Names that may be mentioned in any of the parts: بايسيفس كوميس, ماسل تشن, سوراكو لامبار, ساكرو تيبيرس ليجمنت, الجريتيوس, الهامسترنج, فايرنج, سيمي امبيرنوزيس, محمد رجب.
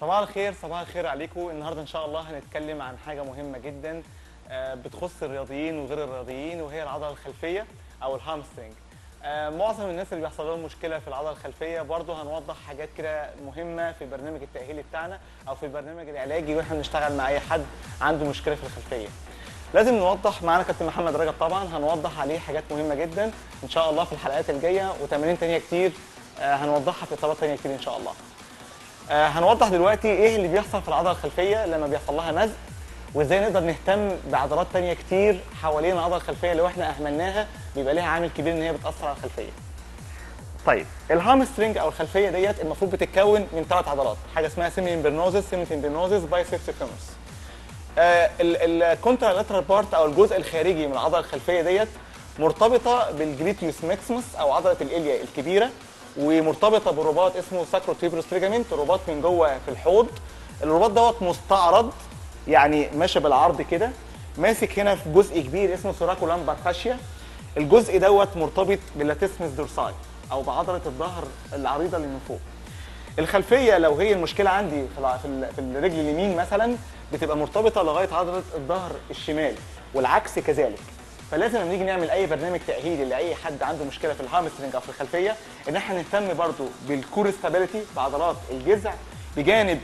صباح الخير عليكم. النهارده ان شاء الله هنتكلم عن حاجه مهمه جدا بتخص الرياضيين وغير الرياضيين، وهي العضله الخلفيه او الهامسترنج. معظم الناس اللي بيحصل لهم مشكله في العضله الخلفيه، برضه هنوضح حاجات كده مهمه في البرنامج التاهيلي بتاعنا او في البرنامج العلاجي واحنا بنشتغل مع اي حد عنده مشكله في الخلفيه. لازم نوضح معانا كابتن محمد رجب، طبعا هنوضح عليه حاجات مهمه جدا ان شاء الله في الحلقات الجايه، وتمارين ثانيه كتير هنوضحها في اصابات ثانيه كتير ان شاء الله. هنوضح دلوقتي ايه اللي بيحصل في العضله الخلفيه لما بيحصل لها نزق، وازاي نقدر نهتم بعضلات ثانيه كتير حوالين العضله الخلفيه لو احنا اهملناها بيبقى ليها عامل كبير ان هي بتاثر على الخلفيه. طيب الهامسترنج او الخلفيه ديت المفروض بتتكون من 3 عضلات، حاجه اسمها سيمي امبيرنوزيس، بايسيفس كوميس. الكونترالاترال بارت او الجزء الخارجي من العضله الخلفيه ديت مرتبطه بالجريتيوس ماكسيموس او عضله الاليا الكبيره، ومرتبطه برباط اسمه ساكرو تيبيرس ليجمنت، رباط من جوه في الحوض. الرباط دوت مستعرض، يعني ماشي بالعرض كده، ماسك هنا في جزء كبير اسمه سوراكو لامبار خاشيه. الجزء دوت مرتبط باللاتسمس دورساي او بعضله الظهر العريضه اللي من فوق. الخلفيه لو هي المشكله عندي في الرجل اليمين مثلا بتبقى مرتبطه لغايه عضله الظهر الشمال، والعكس كذلك. فلازم لما نيجي نعمل اي برنامج تاهيلي لاي حد عنده مشكله في الهامسترنج او في الخلفيه، ان احنا نهتم برضو بالكور ستابيليتي بعضلات الجذع بجانب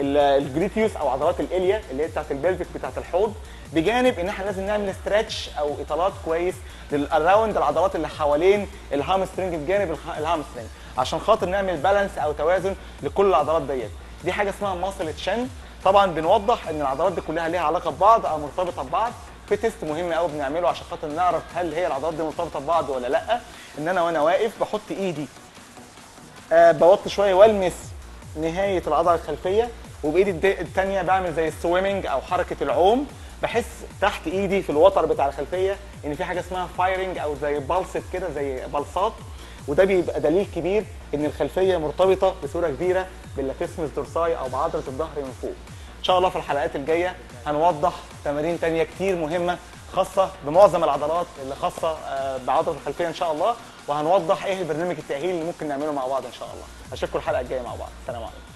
الجريتيوس او عضلات الاليا اللي هي بتاعت البلفيك بتاعت الحوض، بجانب ان احنا لازم نعمل ستريتش او اطالات كويس للاراوند العضلات اللي حوالين الهامسترنج بجانب الهامسترنج، عشان خاطر نعمل بالانس او توازن لكل العضلات ديت. دي حاجه اسمها ماسل تشن. طبعا بنوضح ان العضلات دي كلها ليها علاقه ببعض او مرتبطه ببعض. في تيست مهم قوي بنعمله عشان خاطر نعرف هل هي العضلات دي مرتبطه ببعض ولا لا. ان انا وانا واقف بحط ايدي بوط شويه والمس نهايه العضله الخلفيه، وبايدي الثانيه بعمل زي السويمنج او حركه العوم. بحس تحت ايدي في الوتر بتاع الخلفيه ان في حاجه اسمها فايرنج او زي بالصت كده، زي بلصات، وده بيبقى دليل كبير ان الخلفيه مرتبطه بصوره كبيره باللاتسمس دورساي او بعضله الظهر من فوق. ان شاء الله في الحلقات الجايه هنوضح تمارين تانية كتير مهمه خاصه بمعظم العضلات اللي خاصه بعضله الخلفيه ان شاء الله، وهنوضح ايه البرنامج التاهيلي اللي ممكن نعمله مع بعض ان شاء الله. اشوفكم الحلقه الجايه مع بعض. سلام عليكم.